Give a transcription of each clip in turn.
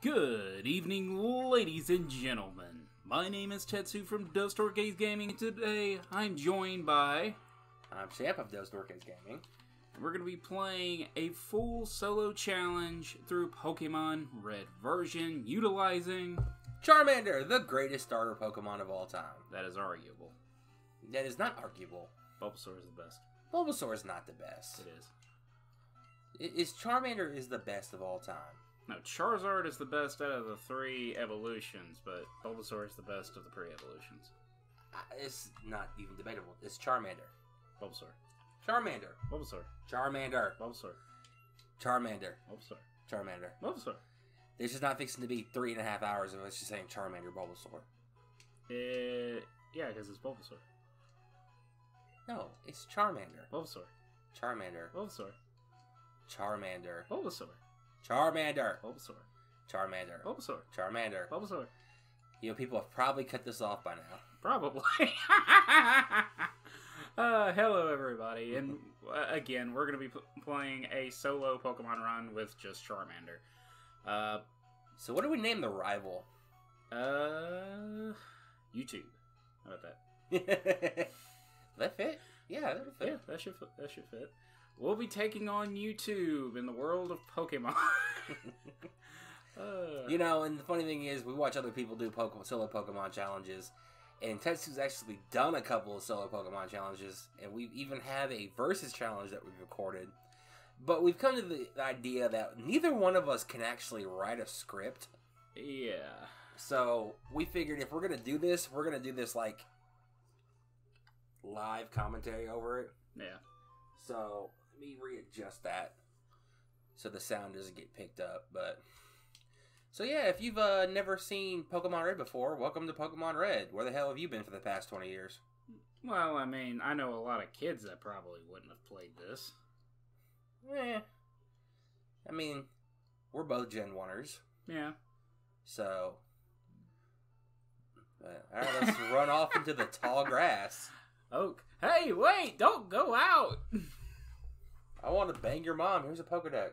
Good evening, ladies and gentlemen. My name is Tetsu from DosDorques Gaming, and today I'm joined by... I'm Champ of DosDorques Gaming. And we're going to be playing a full solo challenge through Pokemon Red Version, utilizing... Charmander, the greatest starter Pokemon of all time. That is arguable. That is not arguable. Bulbasaur is the best. Bulbasaur is not the best. It is. Charmander is the best of all time. No, Charizard is the best out of the three evolutions, but Bulbasaur is the best of the pre-evolutions. It's not even debatable. It's Charmander. Bulbasaur. Charmander. Bulbasaur. Charmander. Bulbasaur. Charmander. Bulbasaur. Charmander. Bulbasaur. There's just not fixing to be 3.5 hours of us just saying Charmander, Bulbasaur. Yeah, because it's Bulbasaur. No, it's Charmander. Bulbasaur. Charmander. Bulbasaur. Charmander. Bulbasaur. Charmander. Bulbasaur. Charmander. Bulbasaur. Charmander. Bulbasaur. You know, people have probably cut this off by now. Probably. Hello, everybody. And again, we're going to be playing a solo Pokemon run with just Charmander. So what do we name the rival? YouTube. How about that? That fit? Yeah, that fit. Yeah, that should fit. That should fit. We'll be taking on YouTube in the world of Pokemon. You know, and the funny thing is, we watch other people do solo Pokemon challenges, and Tetsu's actually done a couple of solo Pokemon challenges, and we even have a versus challenge that we've recorded. But we've come to the idea that neither one of us can actually write a script. Yeah. So we figured if we're going to do this, we're going to do this, like, live commentary over it. Yeah. So... let me readjust that so the sound doesn't get picked up. But so yeah, if you've never seen Pokemon Red before, welcome to Pokemon Red. Where the hell have you been for the past 20 years? Well, I mean, I know a lot of kids that probably wouldn't have played this. Yeah. I mean, we're both Gen 1ers. Yeah. So, all right, let's run off into the tall grass. Oak. Hey, wait! Don't go out! I want to bang your mom. Here's a Pokédex.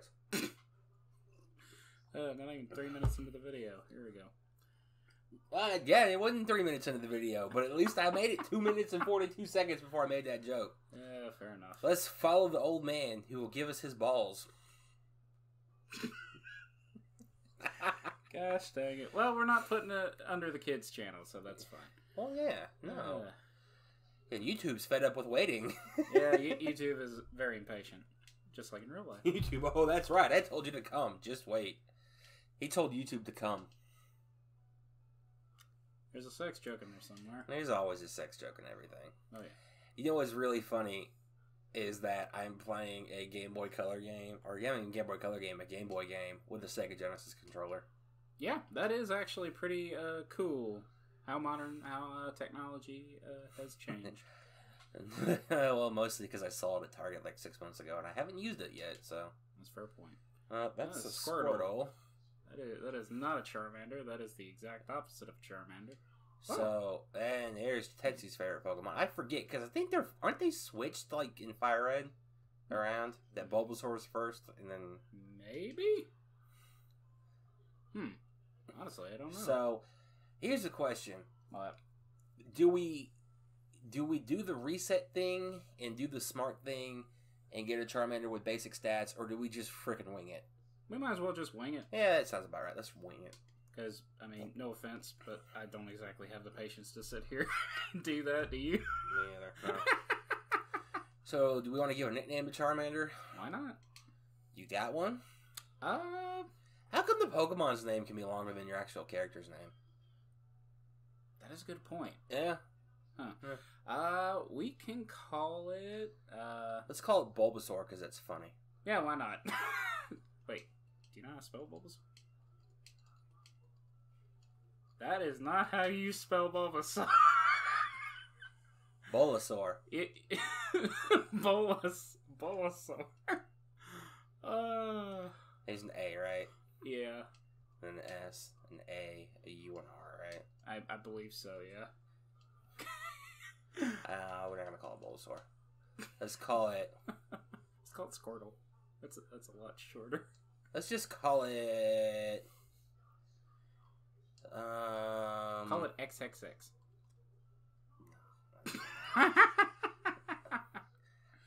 Not even 3 minutes into the video. Here we go. Yeah, it wasn't 3 minutes into the video, but at least I made it 2 minutes and 42 seconds before I made that joke. Yeah, fair enough. Let's follow the old man who will give us his balls. Gosh dang it. Well, we're not putting it under the kids' channel, so that's fine. Well, yeah. No. And YouTube's fed up with waiting. Yeah, YouTube is very impatient. Just like in real life. YouTube, oh, that's right. I told you to come. Just wait. He told YouTube to come. There's a sex joke in there somewhere. There's always a sex joke in everything. Oh, yeah. You know what's really funny is that I'm playing a Game Boy Color game, or yeah, I mean, Game Boy Color game, a Game Boy game with a Sega Genesis controller. Yeah, that is actually pretty cool. How modern, how technology has changed. Well, mostly because I saw it at Target like 6 months ago, and I haven't used it yet, so... That's a fair point. That's that a Squirtle. That is not a Charmander. That is the exact opposite of Charmander. So, oh. And there's Tetsu's favorite Pokemon. I forget, because I think they're... Aren't they switched, like, in Fire Red around? That Bulbasaur was first, and then... Maybe? Honestly, I don't know. So... Here's the question. What? Do we do the reset thing and do the smart thing and get a Charmander with basic stats, or do we just frickin' wing it? We might as well just wing it. Yeah, that sounds about right. Let's wing it. Because, I mean, no offense, but I don't exactly have the patience to sit here and do that, do you? Yeah, no. So, do we want to give a nickname to Charmander? Why not? You got one? How come the Pokemon's name can be longer than your actual character's name? That is a good point. Yeah. Huh. Yeah. We can call it... Let's call it Bulbasaur, because it's funny. Yeah, why not? Wait, do you know how to spell Bulbasaur? That is not how you spell Bulbasaur. Bulbasaur. Bulbasaur. There's an A, right? Yeah. An S, an A U, and an R, right? I believe so, yeah. We're not gonna call it Bulbasaur. Let's call it. Let's call it Squirtle. That's a lot shorter. Let's just call it XXX.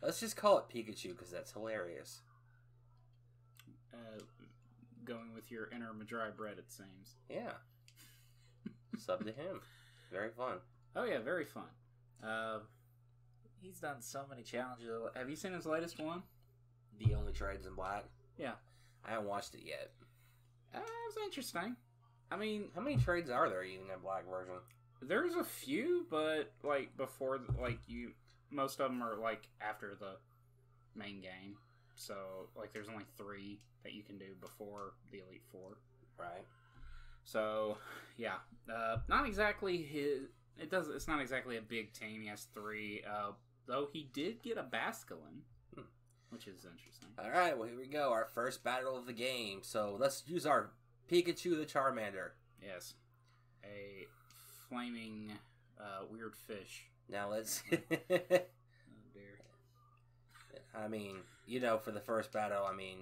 Let's just call it Pikachu because that's hilarious. Going with your inner Madry bread, it seems. Yeah. Sub to him. Very fun. Oh yeah, very fun. He's done so many challenges. Have you seen his latest one? The Only Trades in Black? Yeah. I haven't watched it yet. It was interesting. I mean... How many trades are there even in that Black version? There's a few, but, like, before, like, you... Most of them are, like, after the main game. So, like, there's only 3 that you can do before the Elite Four. Right. So, yeah. Not exactly his... It's not exactly a big team. He has 3. Though he did get a Basculin, which is interesting. All right, well, here we go. Our first battle of the game. So let's use our Pikachu the Charmander. Yes. A flaming weird fish. Now let's... Oh, dear. I mean, you know, for the first battle, I mean,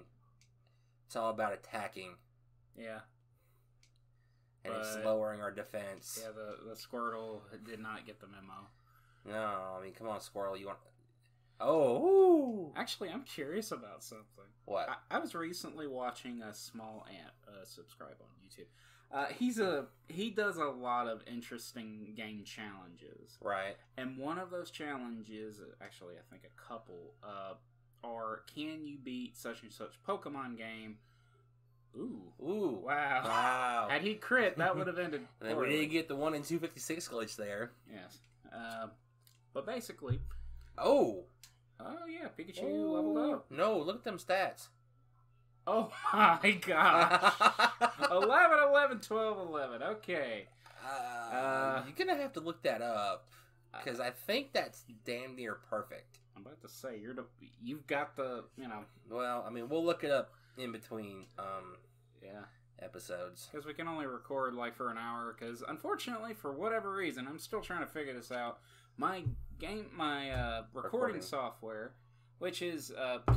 it's all about attacking. Yeah. And but it's lowering our defense. Yeah, the Squirtle did not get the memo. No, I mean, come on, Squirtle. You want... Oh! Ooh. Actually, I'm curious about something. What? I was recently watching a small ant subscribe on YouTube. He does a lot of interesting game challenges. Right. And one of those challenges, actually, I think a couple, are can you beat such and such Pokemon game? Ooh. Ooh. Wow. Wow. Had he crit, that would have ended. We did get the 1 in 256 glitch there. Yes. But basically... Oh. Oh, yeah. Pikachu leveled up. No, look at them stats. Oh, my gosh. 11, 11, 12, 11. Okay. You're going to have to look that up, because I think that's damn near perfect. I'm about to say, you've got the, you know. Well, I mean, we'll look it up in between episodes. Because we can only record, like, for an hour, because, unfortunately, for whatever reason, I'm still trying to figure this out. My recording software, which is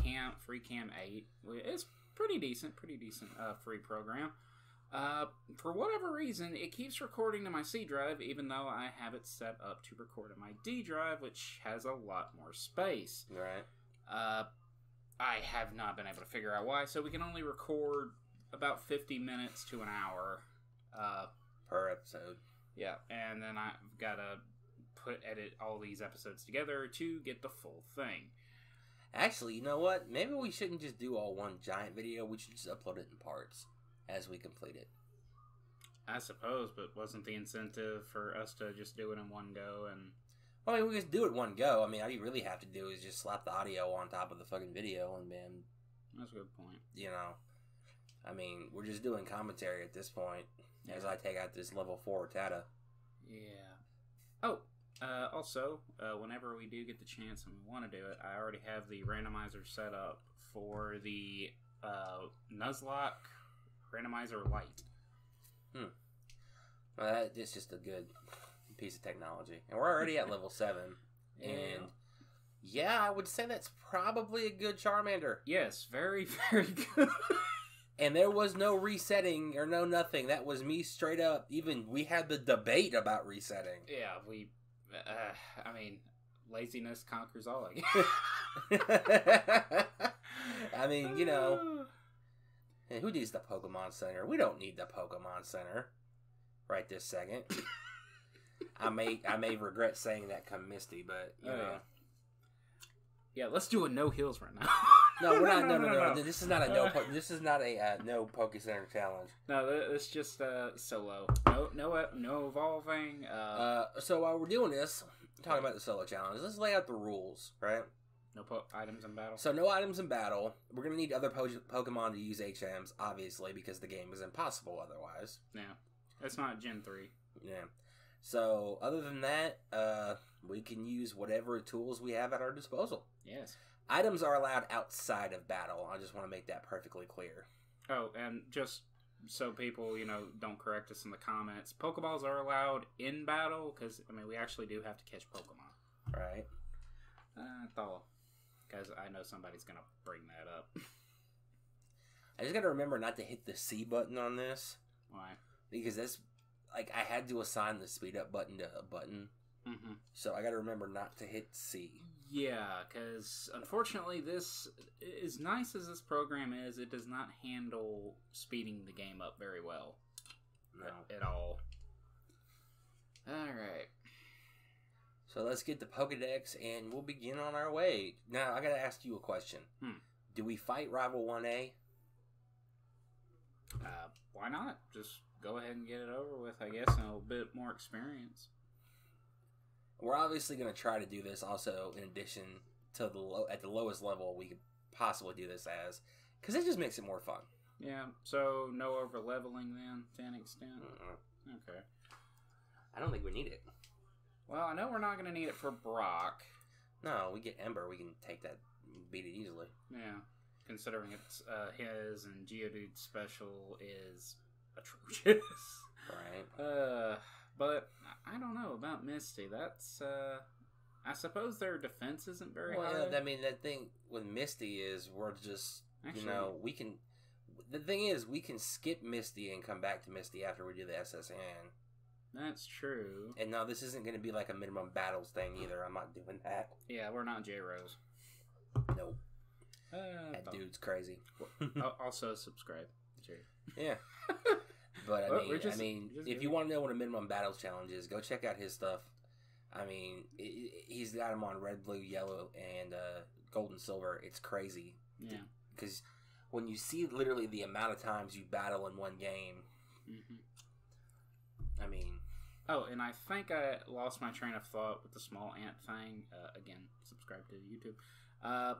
Camp, FreeCam 8, it's pretty decent free program. For whatever reason, it keeps recording to my C drive, even though I have it set up to record to my D drive, which has a lot more space. Right. I have not been able to figure out why, so we can only record about 50 minutes to an hour. Per episode. Yeah, and then I've got a... edit all these episodes together to get the full thing. Actually, you know what? Maybe we shouldn't just do all one giant video. We should just upload it in parts as we complete it. I suppose, but wasn't the incentive for us to just do it in one go? And well, I mean, we just do it one go. I mean, all you really have to do is just slap the audio on top of the fucking video, and man, that's a good point. You know, I mean, we're just doing commentary at this point as I take out this level 4 Rattata. Yeah. Oh. Also, whenever we do get the chance and we want to do it, I already have the randomizer set up for the Nuzlocke randomizer light. Hmm. Well, it's just a good piece of technology. And we're already at level 7. Yeah. And, yeah, I would say that's probably a good Charmander. Yes, very, very good. And there was no resetting or no nothing. That was me straight up. Even we had the debate about resetting. Yeah, we... I mean, laziness conquers all, I guess. I mean, you know, who needs the Pokemon Center? We don't need the Pokemon Center right this second. I may regret saying that come Misty, but, you know. Yeah, let's do a no heals right now. No, we're not. This is not a no Poke Center challenge. No, it's just solo. No evolving. So while we're doing this, talking about the solo challenge, let's lay out the rules, right? No items in battle. So no items in battle. We're gonna need other Pokemon to use HMs, obviously, because the game is impossible otherwise. Yeah, that's not Gen 3. Yeah. So other than that, we can use whatever tools we have at our disposal. Yes. Items are allowed outside of battle. I just want to make that perfectly clear. Oh, and just so people, you know, don't correct us in the comments, Pokeballs are allowed in battle because, I mean, we actually do have to catch Pokemon. Right. Because I know somebody's going to bring that up. I just got to remember not to hit the C button on this. Why? Because that's like, I had to assign the speed up button to a button. Mm-hmm. So I got to remember not to hit C. Yeah, because unfortunately this, as nice as this program is, it does not handle speeding the game up very well. No. At all. Alright. So let's get the Pokédex and we'll begin on our way. Now, I got to ask you a question. Do we fight Rival 1A? Why not? Just go ahead and get it over with, I guess, and a little bit more experience. We're obviously going to try to do this also in addition to at the lowest level we could possibly do this as, because it just makes it more fun. Yeah, so no over-leveling then, to an extent? Mm-hmm. Okay. I don't think we need it. Well, I know we're not going to need it for Brock. No, we get Ember, we can take that, beat it easily. Yeah, considering it's his and Geodude's special is atrocious. Right. But I don't know about Misty. That's, I suppose their defense isn't very high. I mean, the thing with Misty is we're just, actually, you know, we can, the thing is we can skip Misty and come back to Misty after we do the SSN. That's true. And no, this isn't going to be like a minimum battles thing either. I'm not doing that. Yeah, we're not J-Rose. Nope. That dude's crazy. Also, subscribe. Sure. Yeah. But, I mean, if you want to know what a minimum battles challenge is, go check out his stuff. I mean, he's got them on red, blue, yellow, and gold and silver. It's crazy. Yeah. Because when you see literally the amount of times you battle in one game, I mean... Oh, and I think I lost my train of thought with the small ant thing. Again, subscribe to YouTube.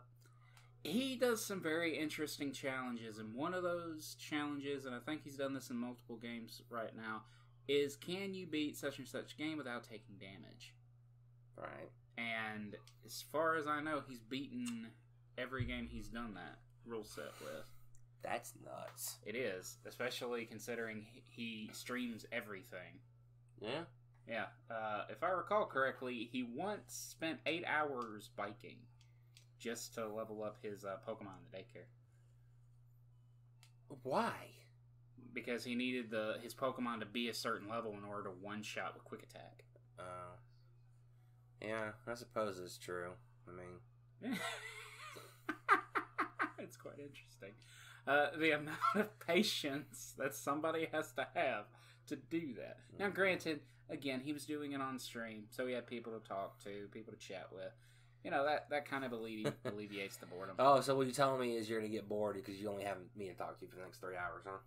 He does some very interesting challenges, and one of those challenges, and I think he's done this in multiple games right now, is can you beat such and such game without taking damage? Right. And as far as I know, he's beaten every game he's done that rule set with. That's nuts. It is, especially considering he streams everything. Yeah? Yeah. If I recall correctly, he once spent 8 hours biking. Just to level up his Pokemon in the daycare. Why? Because he needed his Pokemon to be a certain level in order to one-shot with Quick Attack. Yeah, I suppose it's true. I mean... It's quite interesting. The amount of patience that somebody has to have to do that. Now, granted, again, he was doing it on stream, so he had people to talk to, people to chat with. You know, that kind of alleviates the boredom. Oh, so what you're telling me is you're going to get bored because you only have me to talk to you for the next 3 hours, huh?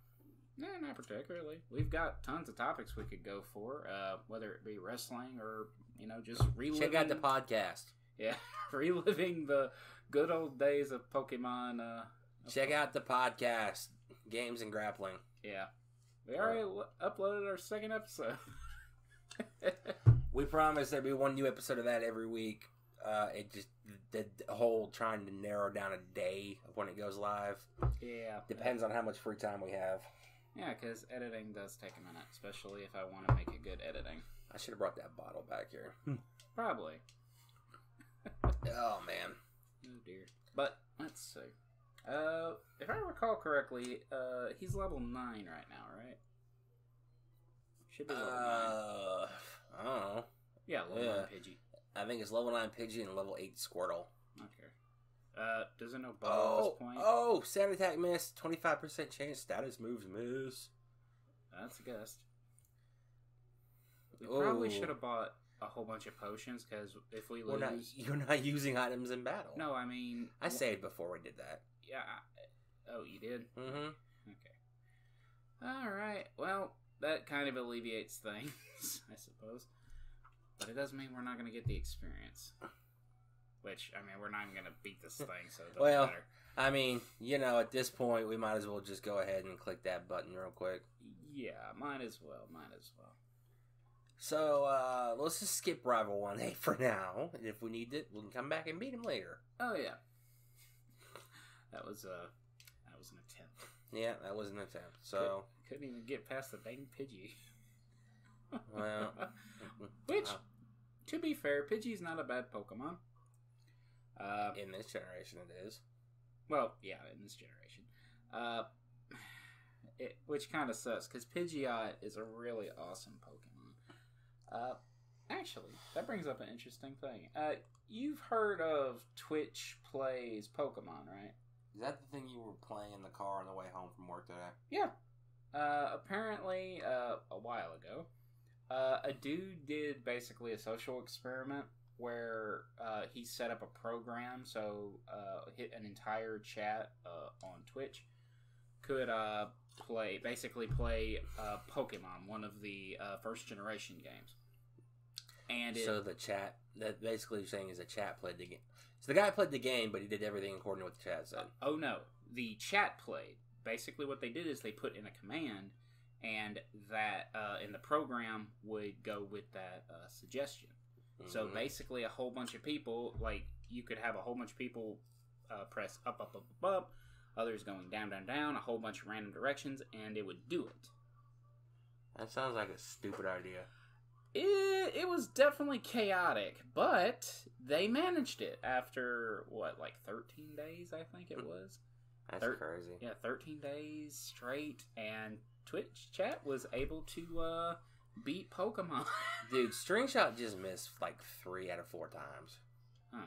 No, not particularly. We've got tons of topics we could go for, whether it be wrestling or, you know, just reliving. Check out the podcast. Yeah, reliving the good old days of Pokemon. Check out the podcast, Games and Grappling. Yeah. We already uploaded our second episode. We promise there'll be one new episode of that every week. It just, the whole trying to narrow down a day of when it goes live. Yeah. Depends on how much free time we have. Yeah, because editing does take a minute, especially if I want to make a good editing. I should have brought that bottle back here. Probably. Oh, man. Oh, dear. But, let's see. If I recall correctly, he's level 9 right now, right? Should be level 9. I don't know. Yeah, level 9 Pidgey. I think it's level 9 Pidgey and level 8 Squirtle. Okay. Doesn't know Bob at this point. Oh, sand attack miss. 25% chance status moves miss. That's a guess. We probably should have bought a whole bunch of potions because if we lose... You're not using items in battle. No, I mean... I saved before we did that. Yeah. Oh, you did? Mm-hmm. Okay. All right. Well, that kind of alleviates things, I suppose. But it does mean we're not going to get the experience. Which, I mean, we're not even going to beat this thing, so it doesn't matter. I mean, you know, at this point, we might as well just go ahead and click that button real quick. Yeah, might as well. So, let's just skip Rival 1A for now. And if we need it, we can come back and beat him later. Oh, yeah. That was an attempt. Yeah, that was an attempt. So couldn't even get past the dang Pidgey. Well, which, to be fair, Pidgey's not a bad Pokemon. In this generation, it is. Well, yeah, in this generation. which kind of sucks, because Pidgeot is a really awesome Pokemon. Actually, that brings up an interesting thing. You've heard of Twitch Plays Pokemon, right? Is that the thing you were playing in the car on the way home from work today? Yeah. Apparently, a while ago, a dude did basically a social experiment where he set up a program so hit an entire chat on Twitch could play Pokemon, one of the first generation games. And so the chat, that basically you're saying is the chat played the game. So the guy played the game, but he did everything according to what the chat said. Oh no, the chat played. Basically what they did is they put in a command, and that in the program would go with that suggestion. Mm-hmm. So basically a whole bunch of people, like you could have a whole bunch of people press up, up, up, up, up, others going down, down, down, a whole bunch of random directions, and it would do it. That sounds like a stupid idea. It was definitely chaotic, but they managed it after, what, like 13 days, I think it was? That's crazy. Yeah, 13 days straight, and Twitch chat was able to beat Pokemon. Dude, Stringshot just missed like 3 out of 4 times. Huh.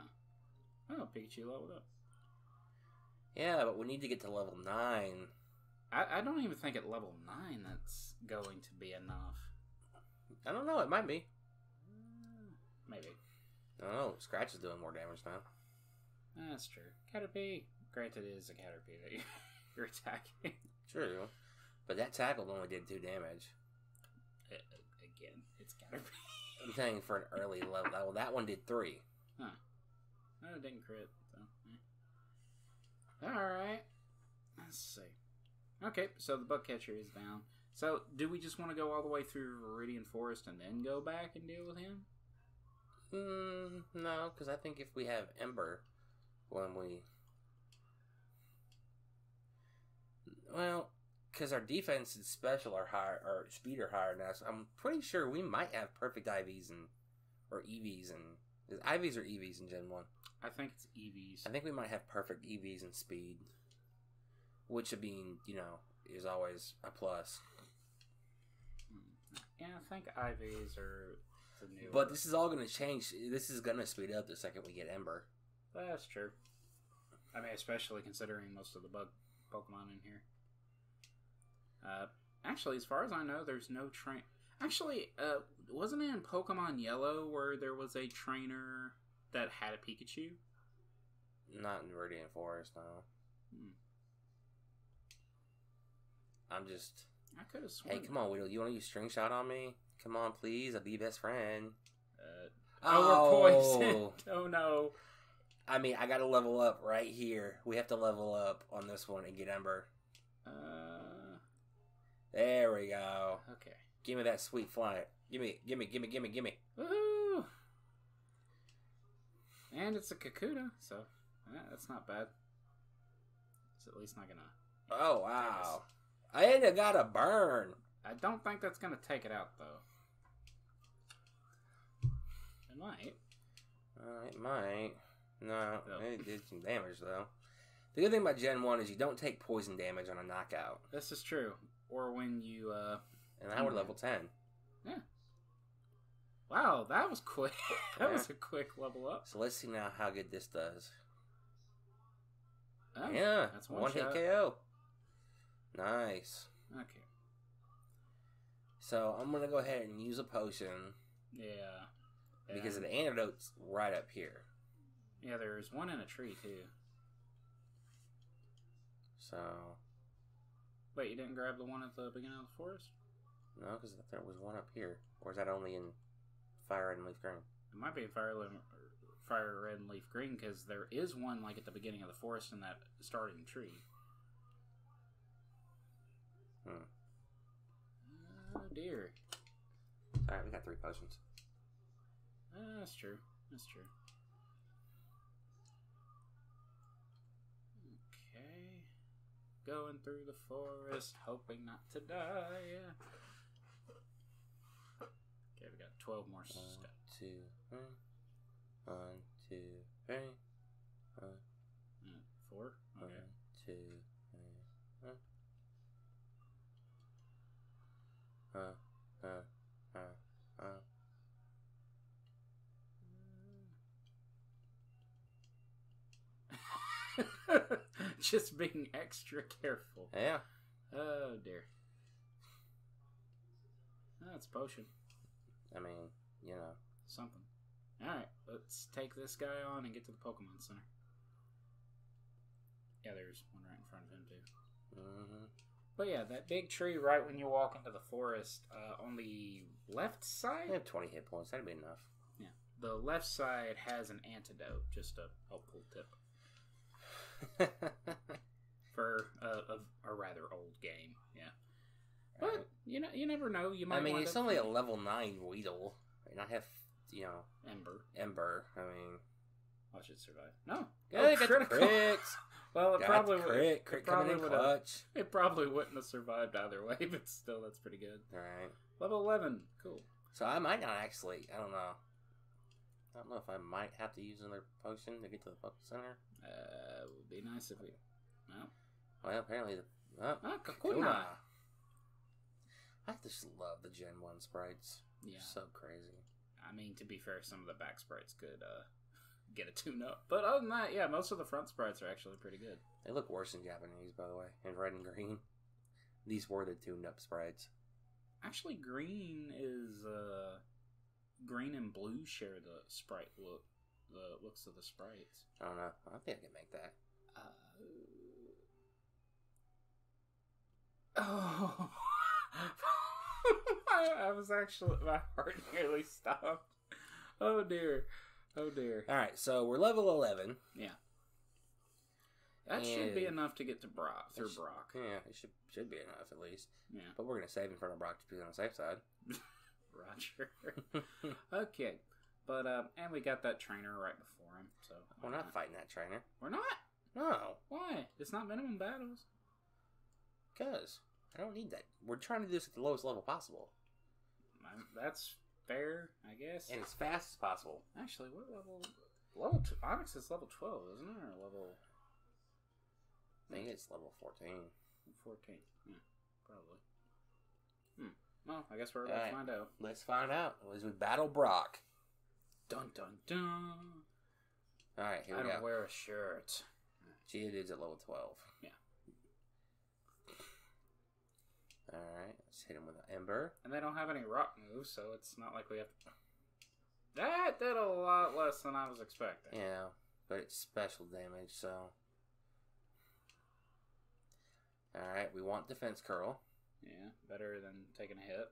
Oh, Pikachu leveled up. Yeah, but we need to get to level 9. I don't even think at level 9 that's going to be enough. I don't know. It might be. Maybe. I don't know. Scratch is doing more damage now. That's true. Caterpie. Granted, it is a Caterpie that you're attacking. True. But that tackle only did 2 damage. Again, it's Caterpie. I'm saying for an early level. Well, that one did 3. Huh. No, it didn't crit. So. Alright. Let's see. Okay, so the bug catcher is down. So, do we just want to go all the way through Viridian Forest and then go back and deal with him? No, because I think if we have Ember, when we... Well, because our defense and special are higher, our speed are higher now, so I'm pretty sure we might have perfect IVs and... Or EVs and... Is IVs or EVs in Gen 1? I think it's EVs. I think we might have perfect EVs and speed. Which would mean, you know... is always a plus. Yeah, I think IVs are the new. But this is all going to change. This is going to speed up the second we get Ember. That's true. I mean, especially considering most of the bug Pokemon in here. Actually, as far as I know, there's no train... Actually, wasn't it in Pokemon Yellow where there was a trainer that had a Pikachu? Not in Viridian Forest, no. Hmm. I'm just... I could have sworn... Hey, come on, Weedle. You want to use String Shot on me? Come on, please. I'll be your best friend. Oh, we're poisoned. Oh, no. I mean, I got to level up right here. We have to level up on this one and get Ember. There we go. Okay. Give me that sweet flight. Give me. Woohoo! And it's a Kakuna, so that's not bad. It's at least not going to... Oh, wow. I ain't got a burn. I don't think that's going to take it out, though. It might. It might. No, nope. It did some damage, though. The good thing about Gen 1 is you don't take poison damage on a knockout. This is true. Or when you... And now we're level 10. Yeah. Wow, that was quick. That was a quick level up. So let's see now how good this does. Oh, yeah, that's one hit KO. Nice. Okay. So I'm gonna go ahead and use a potion. Yeah. Because of the antidote's right up here. Yeah, there's one in a tree too. So. Wait, you didn't grab the one at the beginning of the forest? No, because I thought there was one up here. Or is that only in Fire Red and Leaf Green? It might be in Fire Red and Leaf Green because there is one like at the beginning of the forest in that starting tree. Hmm. Oh dear. Alright, we got 3 potions. That's true. That's true. Okay. Going through the forest, hoping not to die. Okay, we got 12 more steps. 1, 2, 3. 1, 2, 3. 4? Okay. 1, 2, 3. Just being extra careful. Yeah. Oh dear. That's potion. I mean, you know. Something. Alright, let's take this guy on and get to the Pokemon Center. Yeah, there's one right in front of him too. Mm-hmm. But yeah, that big tree right when you walk into the forest on the left side? I have 20 hit points. That'd be enough. Yeah. The left side has an antidote. Just a helpful tip. For a rather old game. Yeah. But, you know, you never know. You might. I mean, it's only a level 9 Weedle. And I have, you know... Ember. Ember. I mean... Watch it survive. No. Yeah, oh, critical. Well, it probably wouldn't have survived either way, but still, that's pretty good. All right. Level 11. Cool. So I might not actually... I don't know. I don't know if I might have to use another potion to get to the Pokemon Center. It would be nice if we... No. Well, apparently... The, Kakuna. I just love the Gen 1 sprites. Yeah. So crazy. I mean, to be fair, some of the back sprites could get a tune-up. But other than that, yeah, most of the front sprites are actually pretty good. They look worse in Japanese, by the way, in red and green. These were the tuned-up sprites. Actually, green is... green and blue share the sprite look. The looks of the sprites. I don't know. I think I can make that. Oh... I was actually, my heart nearly stopped. Oh dear. Oh dear. Alright, so we're level 11. Yeah. That should be enough to get to Brock. Through Brock. Yeah, it should be enough at least. Yeah. But we're going to save in front of Brock to be on the safe side. Roger. Okay. But, and we got that trainer right before him, so. We're not fighting that trainer. We're not? No. Why? It's not minimum battles. Because. I don't need that. We're trying to do this at the lowest level possible. That's fair, I guess. And as fast as possible. Actually, what level? Level 2. Onyx is level 12, isn't it? Or level... I think it's level 14. 14. Yeah, probably. Hmm. Well, I guess we're about to find out. Let's find out. As we battle Brock. Dun, dun, dun. All right, here we go. I don't wear a shirt. Geodude's at level 12. Yeah. Alright, let's hit him with an ember. And they don't have any rock moves, so it's not like we have to... That did a lot less than I was expecting. Yeah, but it's special damage, so... Alright, we want defense curl. Yeah, better than taking a hit.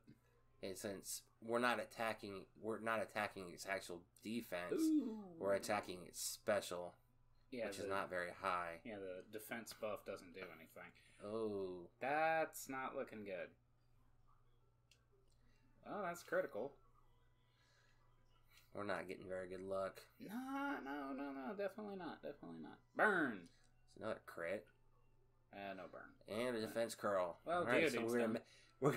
And since we're not attacking its actual defense, we're attacking its special. Yeah, which is not very high. Yeah, the defense buff doesn't do anything. Oh. That's not looking good. Oh, that's critical. We're not getting very good luck. No. Definitely not. Definitely not. Burn! It's another crit. No burn. And a defense curl. Well, all right, so we're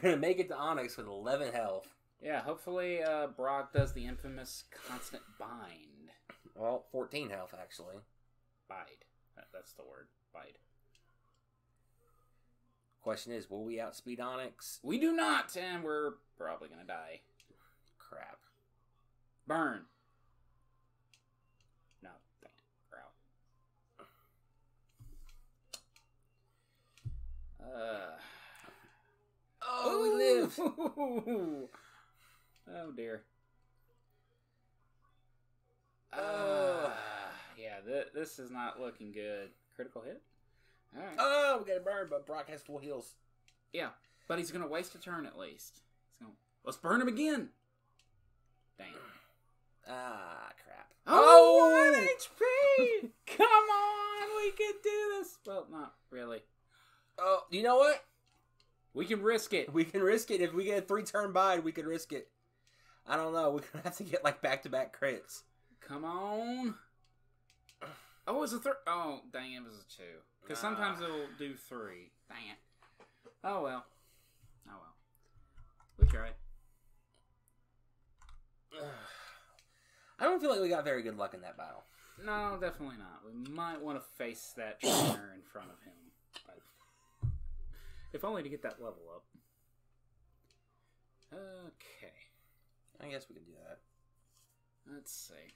gonna make it to Onyx with 11 health. Yeah, hopefully Brock does the infamous constant bind. Well, 14 health, actually. Bide. That's the word. Bide. Question is, will we outspeed Onyx? We do not, and we're probably going to die. Crap. Burn. No, damn. We're out. Oh, we live. Oh, dear. Yeah, this is not looking good. Critical hit? All right. Oh, we got a burn, but Brock has full heals. Yeah, but he's going to waste a turn at least. He's going to... Let's burn him again! Damn. Ah, crap. Oh, 1 HP! Come on, we can do this! Well, not really. Oh, you know what? We can risk it. We can risk it. If we get a 3-turn bide, we can risk it. I don't know. We're going to have to get, like, back-to-back crits. Come on. Oh, it's a 3. Oh, dang, it was a 2. Because sometimes it'll do 3. Dang it. Oh, well. Oh, well. We tried. I don't feel like we got very good luck in that battle. No, definitely not. We might want to face that trainer in front of him. But if only to get that level up. Okay. I guess we can do that. Let's see.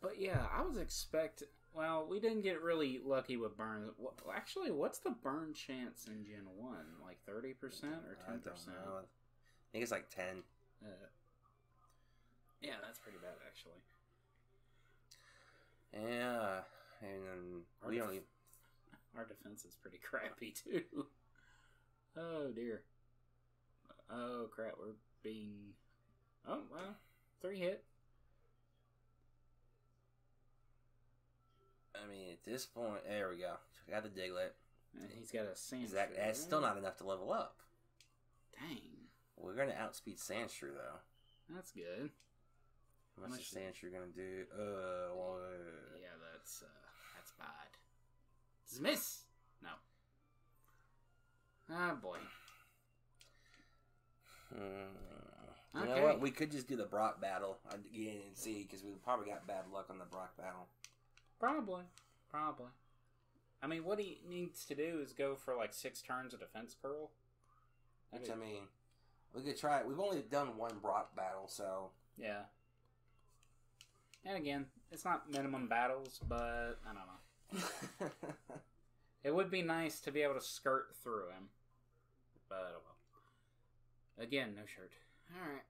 But yeah, I was expecting... Well, we didn't get really lucky with burn. Actually, what's the burn chance in Gen 1? Like 30% or 10%? I think it's like 10. Yeah, that's pretty bad, actually. Yeah. And then we only... Our defense is pretty crappy, too. Oh, dear. Oh, crap. We're being... Oh, wow. 3 hit. I mean, at this point... There we go. Got the Diglett. And he's got a Sandshrew. Exactly. That's still not enough to level up. Dang. We're going to outspeed Sandshrew, though. That's good. How much is Sandshrew going to do? What? Yeah, that's bad. Dismiss! No. Ah, boy. You know what? We could just do the Brock battle again and see, because we probably got bad luck on the Brock battle. Probably. Probably. I mean, what he needs to do is go for like 6 turns of defense curl. Which, I mean, we could try it. We've only done 1 Brock battle, so. Yeah. And again, it's not minimum battles, but I don't know. It would be nice to be able to skirt through him. But, well. Again, no shirt. Alright.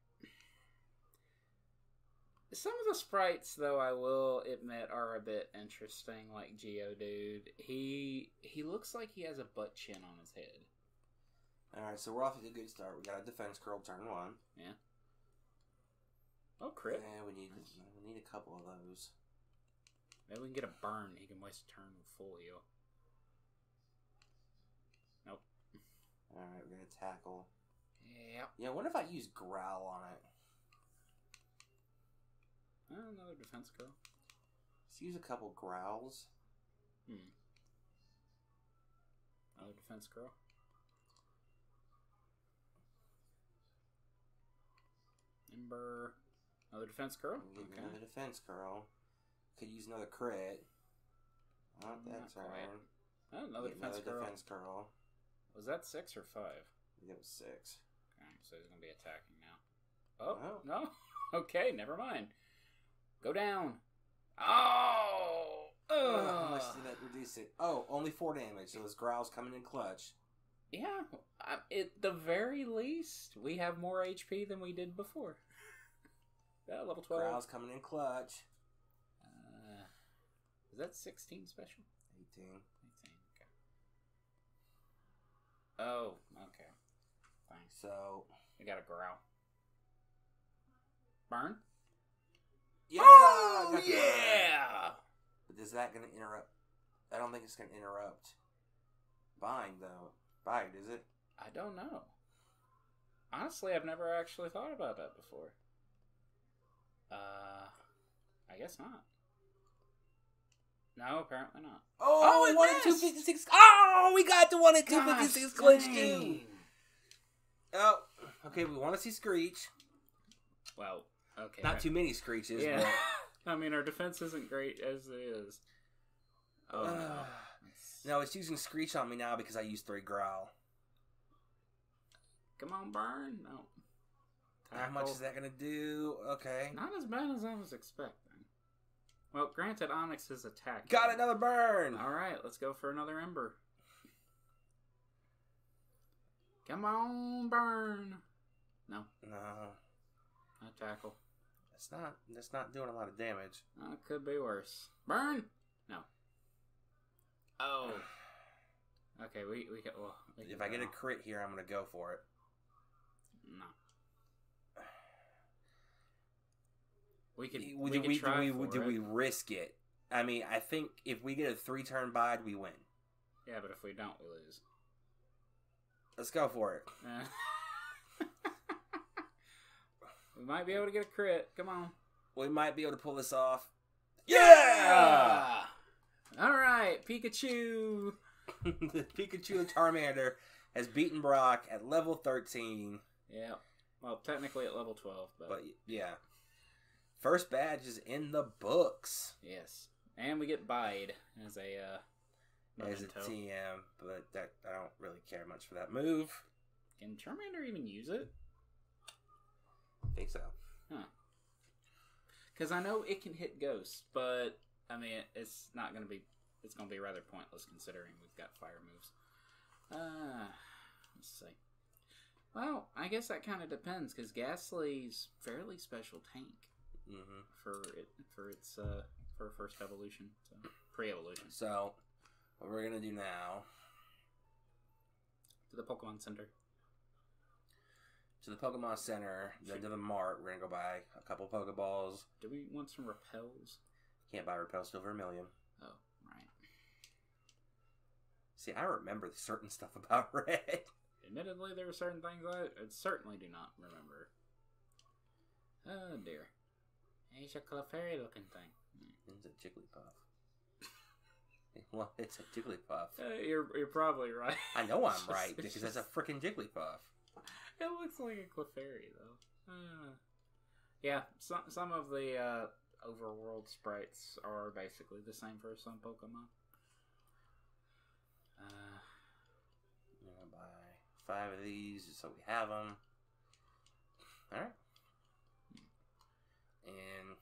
Some of the sprites, though, I will admit, are a bit interesting, like Geodude. He looks like he has a butt chin on his head. Alright, so we're off to a good start. We got a defense curl turn 1. Yeah. Oh, crit. Yeah, we need a couple of those. Maybe we can get a burn. He can waste a turn with full heal. Nope. Alright, we're going to tackle. Yep. Yeah, what if I use Growl on it? Another defense curl. Let's use a couple Growls. Hmm. Another defense curl. Ember. Another defense curl? Okay. Another defense curl. Could use another crit. Not that turn. Another defense curl. Was that 6 or 5? I think it was 6. Okay, so he's going to be attacking now. Oh, no. Okay, never mind. Go down. Oh! How much did that reduce it? Oh, only 4 damage, so those Growl's coming in clutch. Yeah, at the very least, we have more HP than we did before. Level 12. Growl's coming in clutch. Is that 16 special? 18. 18, okay. Oh, okay. Thanks. So... We got a Growl. Burn? Yeah! Oh, yeah! But is that going to interrupt? I don't think it's going to interrupt. Bind, though. Bite, is it? I don't know. Honestly, I've never actually thought about that before. I guess not. No, apparently not. Oh, it 1 at 256. Oh, we got the 1 at 256 clinch, too. Oh, okay. We want to see Screech. Well, okay. Not too many Screeches. Yeah. I mean, our defense isn't great as it is. Oh, no. No, it's using Screech on me now because I used 3 Growl. Come on, burn. No. Tackle. How much is that going to do? Okay. Not as bad as I was expecting. Well, granted, Onix is attacking. Got another burn! Alright, let's go for another Ember. Come on, burn! No. No. Not tackle. That's not doing a lot of damage. Oh, it could be worse. Burn! No. Oh. Okay, we got. Well, if I get a crit here, I'm gonna go for it. No. Do we risk it? I mean, I think if we get a 3-turn bide, we win. Yeah, but if we don't, we lose. Let's go for it. We might be able to get a crit. Come on. We might be able to pull this off. Yeah! Alright, Pikachu! The Pikachu and Charmander has beaten Brock at level 13. Yeah. Well, technically at level 12. But yeah. First badge is in the books. Yes. And we get bide as a TM, but I don't really care much for that move. Can Charmander even use it? I think so. Huh. Because I know it can hit ghosts, but I mean it's not going to be. It's going to be rather pointless considering we've got fire moves. Let's see. Well, I guess that kind of depends because Ghastly's fairly special tank for first evolution, so pre-evolution. So what we're gonna do now? To the Pokemon Center. To the Pokemon Center, then to the Mart. We're gonna go buy a couple Pokeballs. Do we want some repels? Can't buy repels till Vermilion. Oh, right. See, I remember certain stuff about Red. Admittedly, there are certain things I certainly do not remember. Oh, dear. He's a Clefairy-looking thing. It's a Jigglypuff. Well, it's a Jigglypuff. You're probably right. I know I'm right, because that's a freaking Jigglypuff. It looks like a Clefairy, though. Yeah, some of the overworld sprites are basically the same for some Pokemon. I'm going to buy 5 of these just so we have them. Alright. And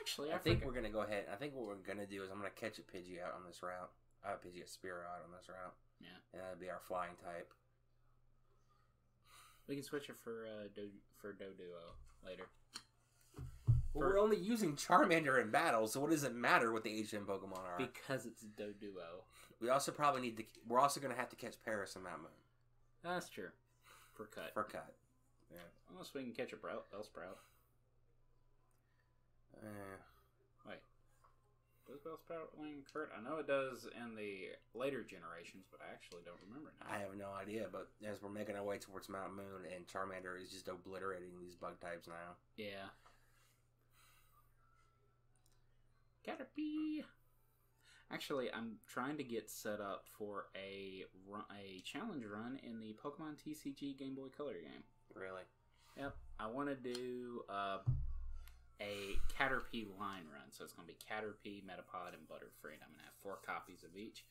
actually, I think we're going to go ahead. I think what we're going to do is I'm going to catch a Pidgey out on this route. Pidgey, a Spearow out on this route. Yeah. And that'll be our flying type. We can switch it for Doduo later. Well, we're only using Charmander in battle, so what does it matter what the HM Pokemon are? Because it's Doduo. We also probably need to. We're also going to have to catch Paras in Mount Moon. That's true. For cut. For cut. Yeah. Unless we can catch a Bellsprout. Wait. Does Bellsprout land Kurt? I know it does in the later generations, but I actually don't remember now. I have no idea, but as we're making our way towards Mount Moon, and Charmander is just obliterating these bug types now. Yeah. Caterpie! Actually, I'm trying to get set up for a challenge run in the Pokemon TCG Game Boy Color game. Really? Yep. I want to do a Caterpie line run. So it's going to be Caterpie, Metapod, and Butterfree. And I'm going to have 4 copies of each.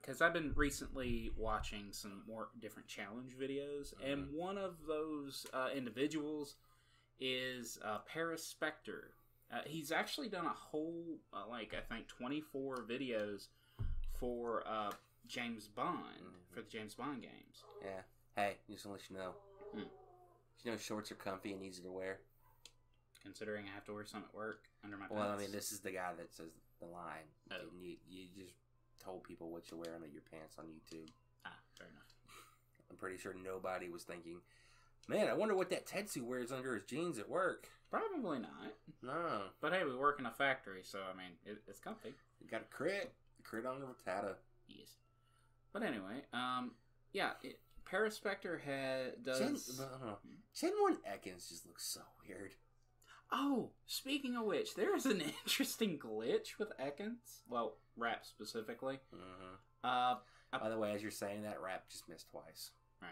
Because I've been recently watching some more different challenge videos. Mm-hmm. And one of those individuals is Parasect. He's actually done a whole, I think, 24 videos for James Bond. Mm-hmm. For the James Bond games. Yeah. Hey, just to let you know, you know shorts are comfy and easy to wear. Considering I have to wear some at work under my pants. Well, I mean, this is the guy that says the line. Oh. You just told people what you're wearing under your pants on YouTube. Ah, fair enough. I'm pretty sure nobody was thinking, man, I wonder what that Tetsu wears under his jeans at work. Probably not. No. But hey, we work in a factory, so, I mean, it's comfy. You got a crit. A crit on the Rattata. Yes. But anyway, yeah, Paraspector does. Gen 1 Ekans just looks so weird. Oh, speaking of which, there is an interesting glitch with Ekans. Well, Rap specifically. Mm-hmm. By the way, as you're saying that, Rap just missed twice. Right.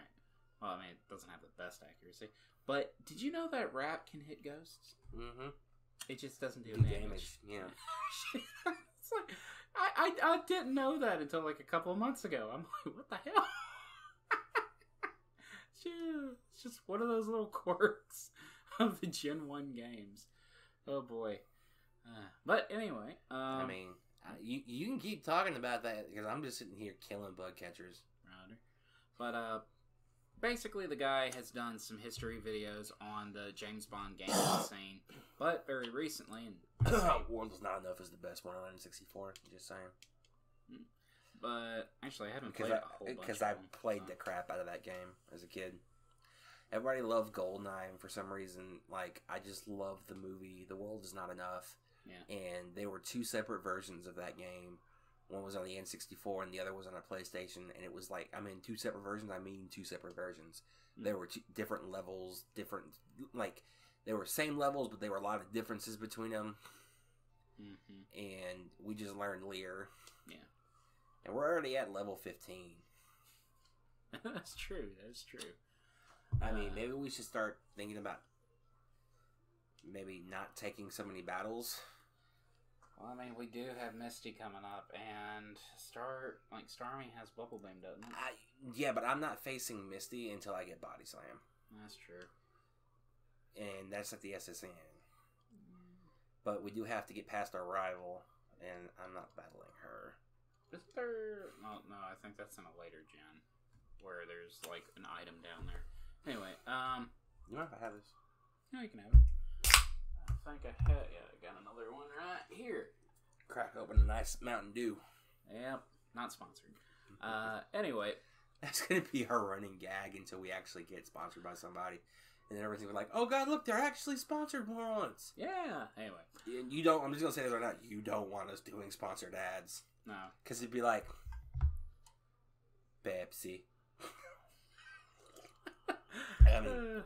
Well, I mean, it doesn't have the best accuracy. But did you know that Rap can hit ghosts? Mm-hmm. It just doesn't do damage. Yeah. It's like, I didn't know that until like a couple of months ago. I'm like, what the hell? It's just one of those little quirks of the Gen 1 games. Oh, boy. But anyway. I mean, you can keep talking about that because I'm just sitting here killing bug catchers. Rounder. But basically the guy has done some history videos on the James Bond game scene. But very recently. And World's Not Enough is the best one on N64. Just saying. Mm. But actually, I haven't played a whole bunch. Because I played the crap out of that game as a kid. Everybody loved Goldeneye, and for some reason, I just loved the movie The World Is Not Enough. Yeah. And there were 2 separate versions of that game. One was on the N64, and the other was on a PlayStation. And it was 2 separate versions. I mean 2 separate versions. Mm. There were 2 different levels, they were same levels, but there were a lot of differences between them. Mm-hmm. And we just learned Lear. Yeah. And we're already at level 15. That's true. That's true. I mean, maybe we should start thinking about maybe not taking so many battles. Well, I mean, we do have Misty coming up, and Starmie has Bubble Beam, doesn't it? Yeah, but I'm not facing Misty until I get Body Slam. That's true. And that's at the SSN. Mm. But we do have to get past our rival, and I'm not battling her. Isn't there... Oh, no, I think that's in a later gen, where there's, like, an item down there. Anyway, You might have to have this. No, you can have it. I think I had... Yeah, I got another one right here. Crack open a nice Mountain Dew. Yep, not sponsored. Anyway... That's going to be our running gag until we actually get sponsored by somebody. And then everything was like, oh, God, look, they're actually sponsored more once. Yeah. Anyway. And you don't, I'm just going to say this right now, you don't want us doing sponsored ads. No. Because it'd be like, Pepsi. I mean,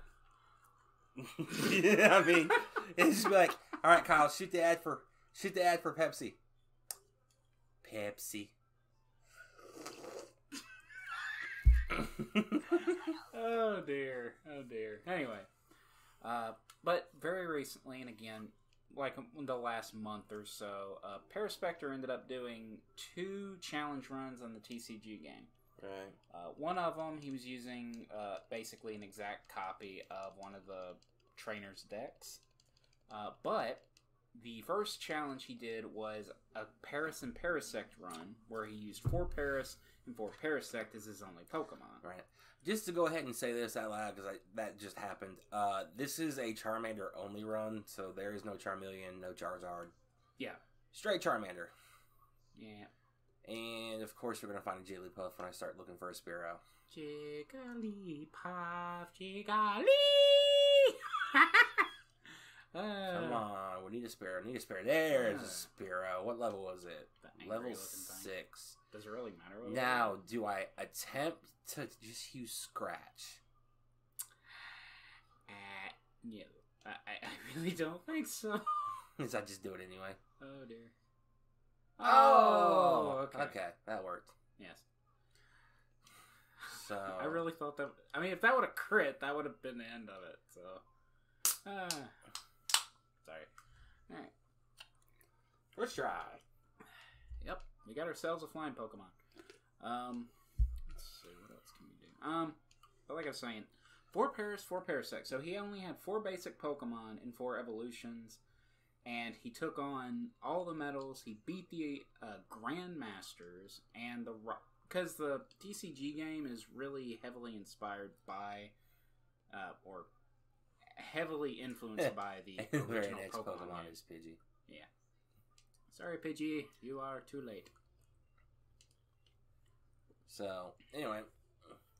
you know what I mean? It'd just be like, all right, Kyle, shoot the ad for Pepsi. Pepsi. Oh dear, oh dear. Anyway, but very recently, and again, like in the last month or so, Paraspector ended up doing 2 challenge runs on the TCG game. Right. One of them, he was using basically an exact copy of one of the trainer's decks. But the first challenge he did was a Paras and Parasect run, where he used 4 Paras and 4 Parasect as his only Pokemon. Right. Just to go ahead and say this out loud, because that just happened. This is a Charmander only run, so there is no Charmeleon, no Charizard. Yeah. Straight Charmander. Yeah. And, of course, we're going to find a Jigglypuff when I start looking for a Spearow. Jigglypuff, Jiggly! Come on, we need a Spearow. There is a Spearow. What level was it? Level 6. Thing. Does it really matter? Now, do I attempt to just use Scratch? No. I really don't think so. Because I just do it anyway. Oh, dear. Oh! Okay, that worked. Yes. So. I really thought that... I mean, if that would have crit, that would have been the end of it, so... Sorry. Alright. First try. Yep. We got ourselves a flying Pokemon. Let's see. What else can we do? But like I was saying, 4 Paras, 4 Parasect. So he only had 4 basic Pokemon and 4 evolutions. And he took on all the medals. He beat the Grandmasters. And because the TCG game is really heavily inspired by... or... heavily influenced by the original very next Pokemon is Pidgey. Yeah. Sorry, Pidgey. You are too late. So, anyway.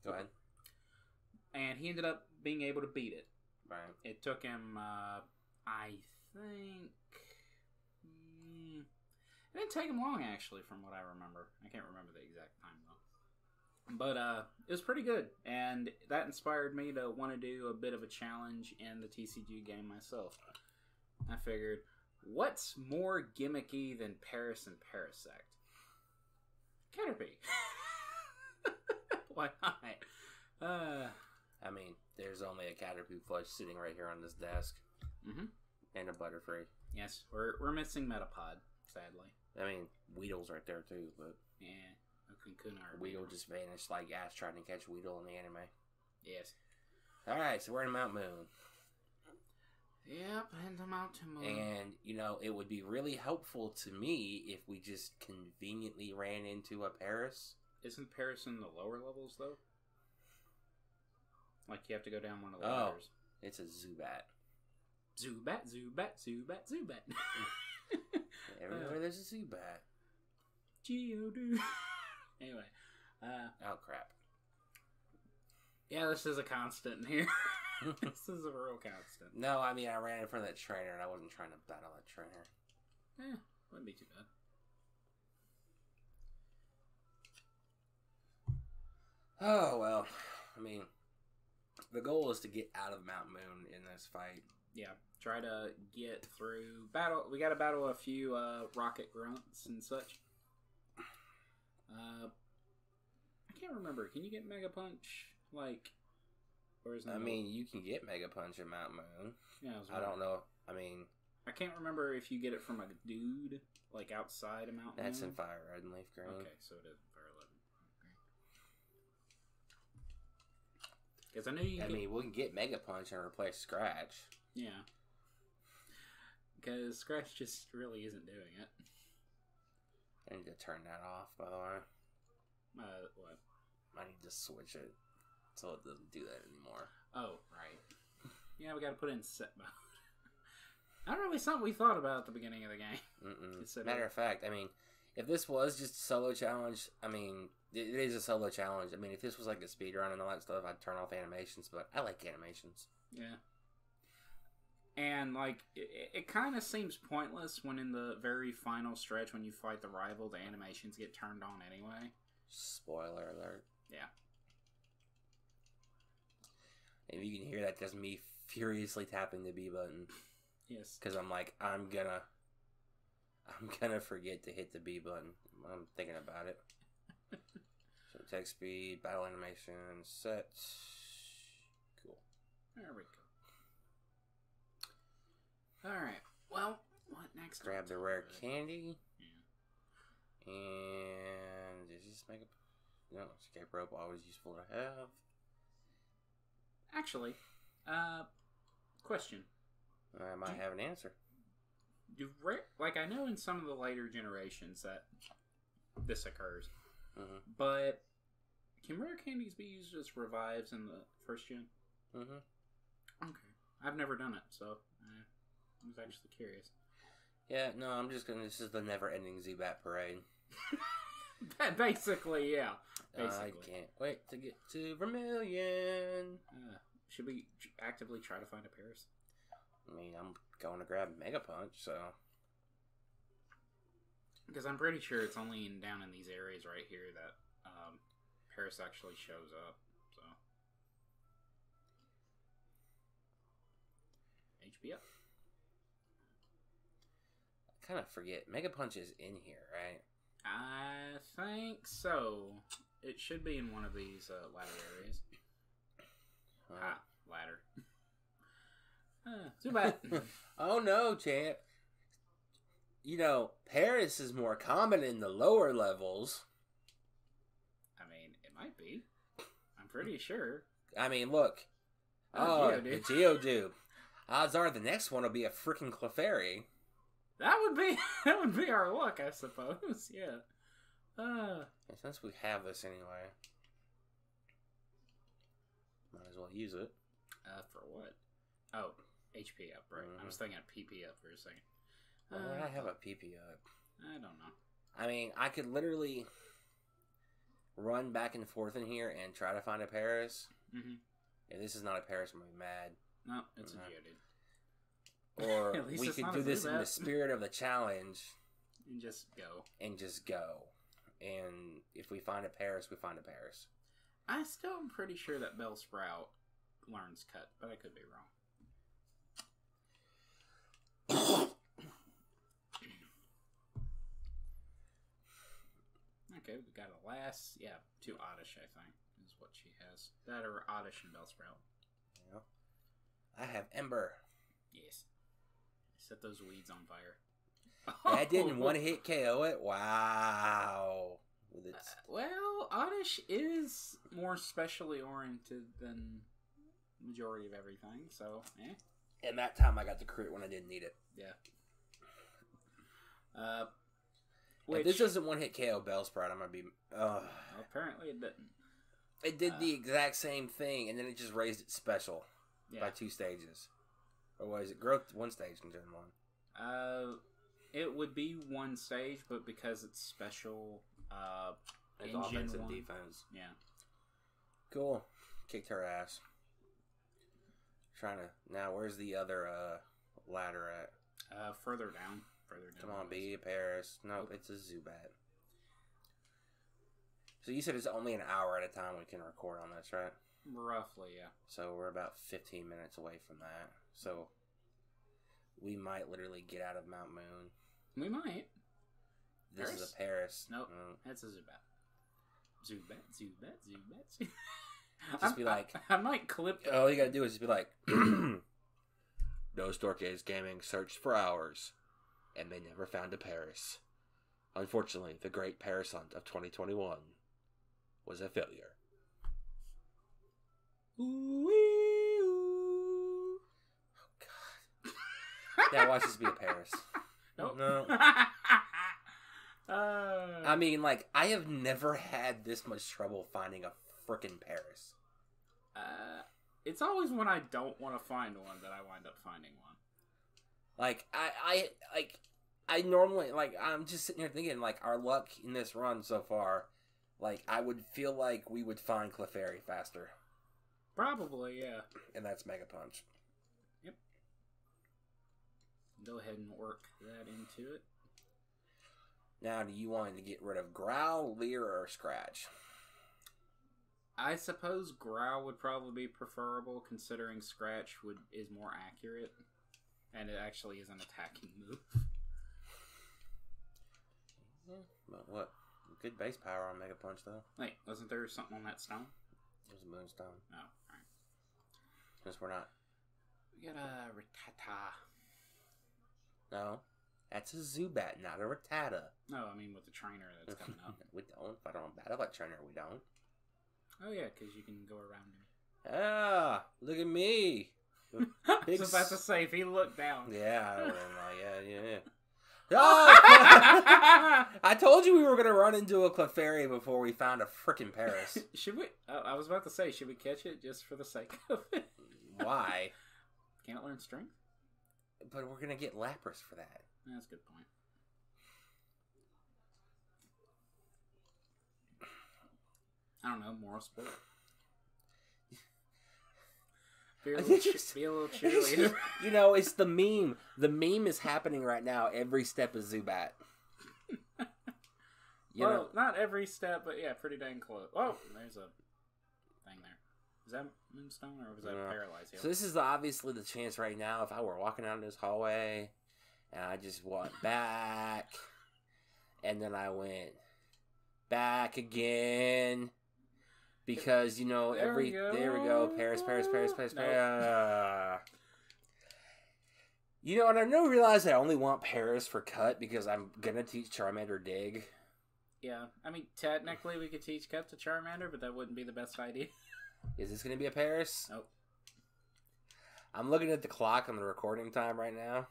Go ahead. And he ended up being able to beat it. Right. It took him, I think... it didn't take him long, actually, from what I remember. I can't remember the exact time, though. But it was pretty good, and that inspired me to want to do a bit of a challenge in the TCG game myself. I figured, what's more gimmicky than Paras and Parasect? Caterpie. Why not? I mean, there's only a Caterpie plush sitting right here on this desk. Mm-hmm. And a Butterfree. Yes, we're missing Metapod, sadly. I mean, Weedle's right there too, but... yeah. Weedle just vanished like Ash trying to catch Weedle in the anime. Yes. Alright, so we're in Mount Moon. Yep, in the Mount Moon. And, you know, it would be really helpful to me if we just conveniently ran into a Paras. Isn't Paras in the lower levels, though? Like, you have to go down one of the ladders. Oh, it's a Zubat. Zubat, Zubat, Zubat, Zubat. Everywhere there's a Zubat. Geodude. Anyway. Oh, crap. Yeah, this is a constant here. This is a real constant. No, I mean, I ran in front of that trainer, and I wasn't trying to battle that trainer. Eh, wouldn't be too bad. Oh, well. I mean, the goal is to get out of Mount Moon in this fight. Yeah, try to get through battle. We got to battle a few rocket grunts and such. I can't remember. Can you get Mega Punch? Like, or is that? I mean, you can get Mega Punch in Mount Moon. Yeah, I don't know. I mean, I can't remember if you get it from a dude like outside of Mount Moon. That's in Fire Red and Leaf Green. Okay, so it is in Fire Red. Because I know you. I mean, we can get Mega Punch and replace Scratch. Yeah. Because Scratch just really isn't doing it. I need to turn that off, by the way. What? I need to switch it so it doesn't do that anymore. Oh, right. Yeah, we got to put it in set mode. Not really something we thought about at the beginning of the game. Matter of fact, I mean, if this was just a solo challenge, I mean, it is a solo challenge. I mean, if this was like a speedrun and all that stuff, I'd turn off animations, but I like animations. Yeah. And, like, it kind of seems pointless when in the very final stretch when you fight the rival, the animations get turned on anyway. Spoiler alert. Yeah. If you can hear that, that's me furiously tapping the B button. Yes. Because I'm like, I'm gonna forget to hit the B button. I'm thinking about it. So text speed, battle animation, set. Cool. There we go. Alright. Well, what next? Grab the rare candy. Yeah. And does this make a... No, escape rope always useful to have. Actually, question. I might have an answer. Like, I know in some of the later generations that this occurs, but can rare candies be used as revives in the first gen? Okay. I've never done it, so I was actually curious. Yeah, no, I'm just gonna... This is the never-ending Zubat parade. Basically, yeah. Basically. I can't wait to get to Vermilion. Should we actively try to find a Paras? I mean, I'm going to grab Mega Punch, so... Because I'm pretty sure it's only down in these areas right here that Paras actually shows up, so... HP up. I kind of forget. Mega Punch is in here, right? I think so. It should be in one of these ladder areas. Ladder. Zubat. Oh no, Champ. You know, Paras is more common in the lower levels. I mean, it might be. I'm pretty sure. I mean, look. Oh, Geodude. Odds are the next one will be a freaking Clefairy. That would be our luck, I suppose. Yeah. Since we have this anyway, might as well use it. For what? Oh. HP up, right? I was thinking of PP up for a second. Why would I have a PP up? I don't know. I mean, I could literally run back and forth in here and try to find a Paras. If this is not a Paras, I'm going to be mad. No, it's a Geodude. Or we could do this in the spirit of the challenge. And just go. And just go. And if we find a Paras, we find a Paras. I still am pretty sure that Bellsprout learns Cut, but I could be wrong. Okay, we got a last, two Oddish, I think, is what she has. That or Oddish and Bellsprout. Yeah. I have Ember. Yes. Set those weeds on fire. That didn't one-hit KO it? Wow. With its... well, Oddish is more specially oriented than the majority of everything, so, eh. And that time I got the crit when I didn't need it. Yeah. If this doesn't one-hit KO Bellsprout, I'm going to be... apparently it didn't. It did the exact same thing, and then it just raised its special by 2 stages. Or was it growth 1 stage in turn 1? It would be 1 stage, but because it's special... it's offense and defense. Yeah. Cool. Kicked her ass. Trying to... Now, where's the other ladder at? Further down. Come on, be a Paras. Nope, it's a Zubat. So you said it's only an hour at a time we can record on this, right? Roughly, yeah. So we're about 15 minutes away from that. So we might literally get out of Mount Moon. We might. This is a Paras. Nope, that's a Zubat. Zubat. Just be like... I might clip that. All you gotta do is just be like... DosDorques Gaming searched for hours. And they never found a Paras. Unfortunately, the Great Paras Hunt of 2021 was a failure. Ooh. That watches me a Paras. Nope. No. I mean, like, I have never had this much trouble finding a frickin' Paras. It's always when I don't want to find one that I wind up finding one. Like, I normally, like, I'm just sitting here thinking, like, our luck in this run so far, like, I would feel like we would find Clefairy faster. Probably, yeah. And that's Mega Punch. Yep. Go ahead and work that into it. Now, do you want to get rid of Growl, Leer, or Scratch? I suppose Growl would probably be preferable, considering Scratch is more accurate, and it actually is an attacking move. But what? Good base power on Mega Punch, though. Wait, wasn't there something on that stone? It was a Moonstone. Oh, all right. Because we're not. We got a Rattata. No. That's a Zubat, not a Rattata. No, I mean with the trainer that's coming up. We don't. If I don't battle that trainer, we don't. Oh, yeah, because you can go around him. Ah, look at me. Big I was about to say, if he looked down. Yeah, I would have like, yeah. Oh! I told you we were going to run into a Clefairy before we found a frickin' Paras. Should we? I was about to say, should we catch it just for the sake of it? Why? Can't it learn strength? But we're going to get Lapras for that. That's a good point. I don't know, moral support. Be a little cheerleader. You know, it's the meme. The meme is happening right now. Every step is Zubat. Well, not every step, but yeah, pretty dang close. Oh, there's a thing there. Is that Moonstone or was that Paralyze? So this is obviously the chance right now. If I were walking down this hallway and I just walked back and then I went back again. Because, you know, there we go. Paras. You know, and I now realize I only want Paras for cut because I'm going to teach Charmander Dig. Yeah. I mean, technically we could teach cut to Charmander, but that wouldn't be the best idea. Is this going to be a Paras? Nope. I'm looking at the clock on the recording time right now.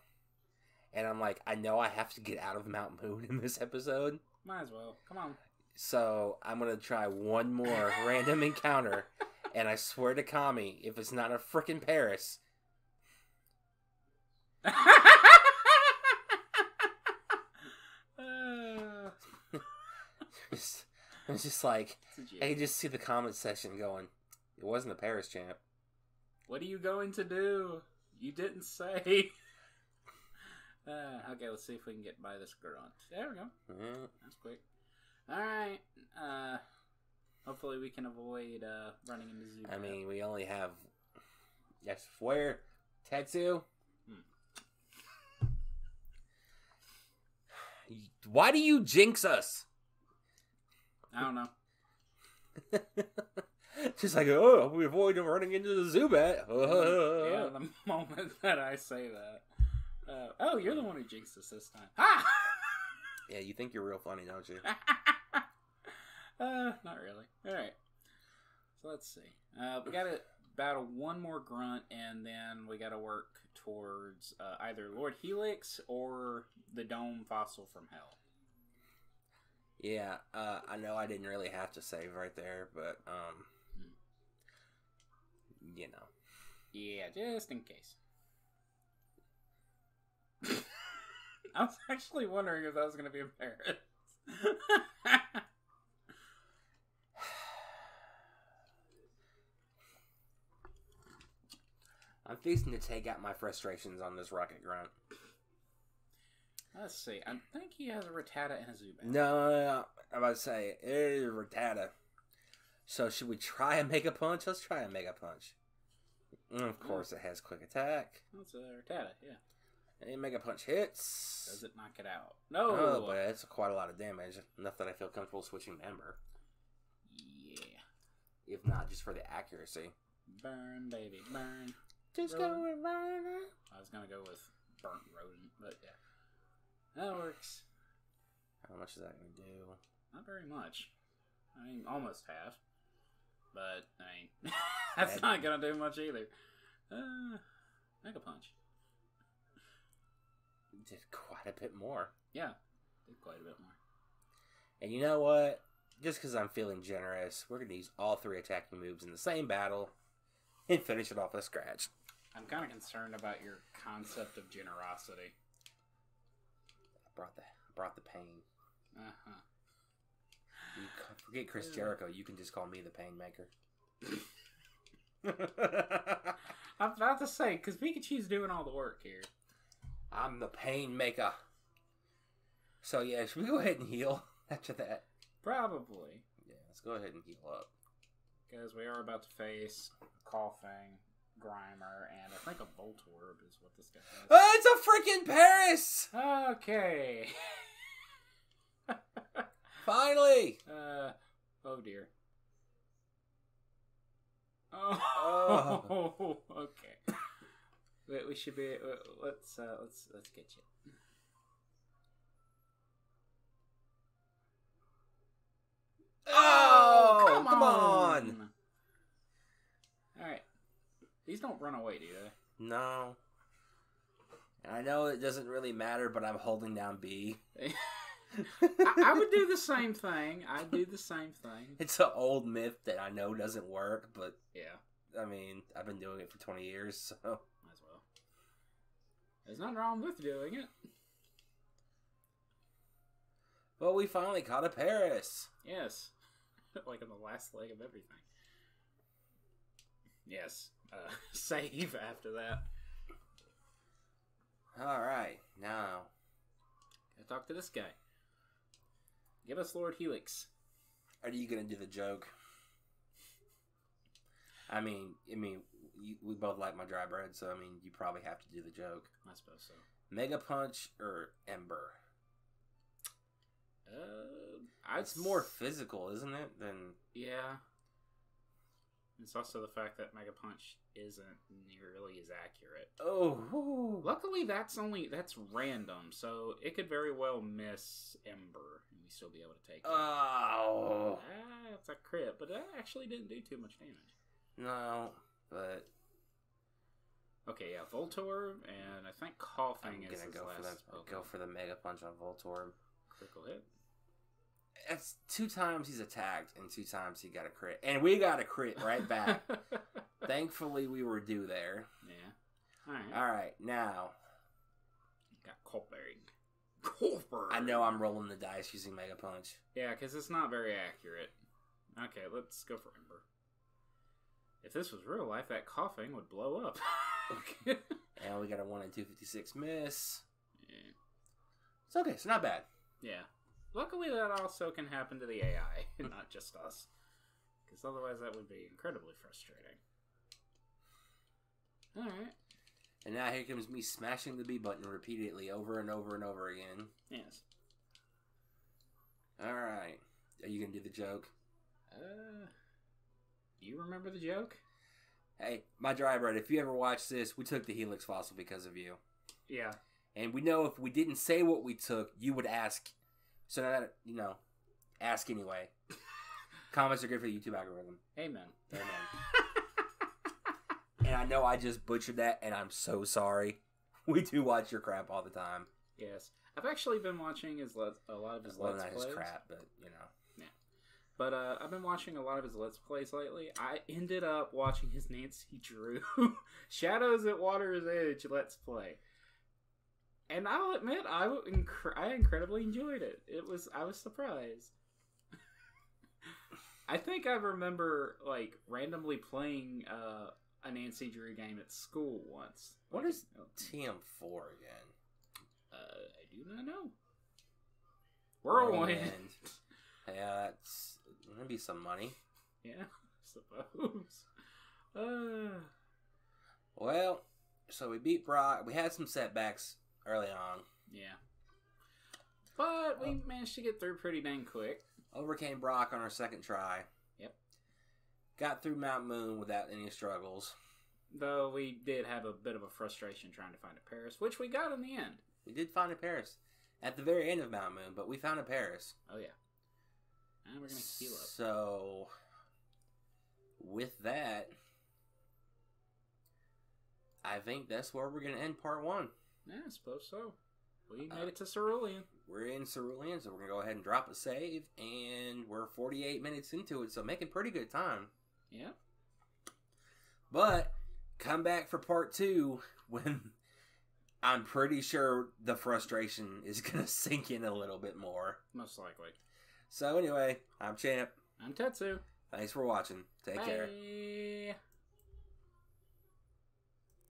And I'm like, I know I have to get out of Mount Moon in this episode. Might as well. Come on. So, I'm going to try one more random encounter, and I swear to Kami, if it's not a frickin' Paras. I'm just like, I can just see the comment section going, it wasn't a Paras, champ. What are you going to do? You didn't say. Okay, let's see if we can get by this girl. There we go. Mm-hmm. That's quick. Alright, hopefully we can avoid running into Zubat. I mean, we only have, I swear, Tetsu. Why do you jinx us? I don't know. Just like, oh, we avoid him running into the Zubat. Yeah, the moment that I say that. Oh, you're the one who jinxed us this time. Ha! Yeah, you think you're real funny, don't you? Not really. Alright. So let's see. We gotta battle one more grunt, and then we gotta work towards either Lord Helix or the Dome Fossil from Hell. Yeah, I know I didn't really have to save right there, but, you know. Yeah, just in case. I was actually wondering if that was going to be a Paras. I'm feasting to take out my frustrations on this rocket grunt. Let's see. I think he has a Rattata and a Zubat. No. I'm about to say, it is a Rattata. So should we try a Mega Punch? Let's try a Mega Punch. And of course, it has Quick Attack. That's a Rattata, yeah. And Mega Punch hits. Does it knock it out? No. Oh, but it's quite a lot of damage. Enough that I feel comfortable switching to Ember. Yeah. If not, just for the accuracy. Burn, baby, burn. Just go with burn. I was going to go with Burnt Rodent, but yeah. That works. How much is that going to do? Not very much. I mean, almost half. But, I mean, that's not going to do much either. Mega Punch. Did quite a bit more. Yeah, did quite a bit more. And you know what? Just because I'm feeling generous, we're going to use all three attacking moves in the same battle and finish it off with a scratch. I'm kind of concerned about your concept of generosity. I brought the pain. Uh-huh. You forget Chris Jericho. You can just call me the pain maker. I'm about to say, because Pikachu's doing all the work here. I'm the pain maker. So yeah, should we go ahead and heal after that? Probably. Yeah, let's go ahead and heal up. Because we are about to face Koffing, Grimer, and I think a Voltorb is what this guy has. Oh, it's a freaking Paras! Okay. Finally! Oh dear. Oh. Okay. We should be. Let's get you. Oh, come on! All right, these don't run away, do they? No. And I know it doesn't really matter, but I'm holding down B. I would do the same thing. I'd do the same thing. It's an old myth that I know doesn't work, but yeah. I mean, I've been doing it for 20 years, so. Might as well. There's nothing wrong with doing it. Well, we finally caught a Paras. Yes. Like on the last leg of everything. Yes. Save after that. Alright, now. Gotta talk to this guy. Give us Lord Helix. Are you gonna do the joke? I mean, we both like my dry bread, so I mean, you probably have to do the joke. I suppose so. Mega Punch or Ember? It's more physical, isn't it? Than yeah. It's also the fact that Mega Punch isn't nearly as accurate. Oh, luckily that's random, so it could very well miss Ember, and we still be able to take it. Oh, that's a crit, but that actually didn't do too much damage. No, but... Okay, yeah, Voltorb, and I think Koffing is his last. I'm going to go for the Mega Punch on Voltorb. Critical hit. That's 2 times he's attacked, and 2 times he got a crit. And we got a crit right back. Thankfully, we were due there. Yeah. All right, now. Got Koffing. I know I'm rolling the dice using Mega Punch. Yeah, because it's not very accurate. Okay, let's go for Ember. If this was real life, that Koffing would blow up. And we got a 1 in 256 miss. Yeah. It's okay. It's not bad. Yeah. Luckily, that also can happen to the AI, not just us. Because otherwise, that would be incredibly frustrating. All right. And now here comes me smashing the B button repeatedly over and over and over again. Yes. All right. Are you going to do the joke? Do you remember the joke? Hey, my dry bread, if you ever watch this, we took the Helix Fossil because of you. Yeah. And we know if we didn't say what we took, you would ask. So, now that, you know, ask anyway. Comments are good for the YouTube algorithm. Amen. Amen. And I know I just butchered that, and I'm so sorry. We do watch your crap all the time. Yes. I've actually been watching a lot of his Let's Plays. Not his crap, but, you know. But I've been watching a lot of his Let's Plays lately. I ended up watching his Nancy Drew Shadows at Water's Edge Let's Play. And I'll admit, I incredibly enjoyed it. I was surprised. I think I remember, like, randomly playing a Nancy Drew game at school once. What is TM4 again? I do not know. Whirlwind. Yeah, that's gonna be some money. Yeah, I suppose. Well, so we beat Brock. We had some setbacks early on. Yeah. But we managed to get through pretty dang quick. Overcame Brock on our second try. Yep. Got through Mount Moon without any struggles. Though we did have a bit of a frustration trying to find a Paras, which we got in the end. We did find a Paras at the very end of Mount Moon, but we found a Paras. Oh, yeah. And we're going to heal up. So, with that, I think that's where we're going to end part 1. Yeah, I suppose so. We made it to Cerulean. We're in Cerulean, so we're going to go ahead and drop a save, and we're 48 minutes into it, so making pretty good time. Yeah. But come back for part two when I'm pretty sure the frustration is going to sink in a little bit more. Most likely. So anyway, I'm Champ. I'm Tetsu. Thanks for watching. Take care. Bye.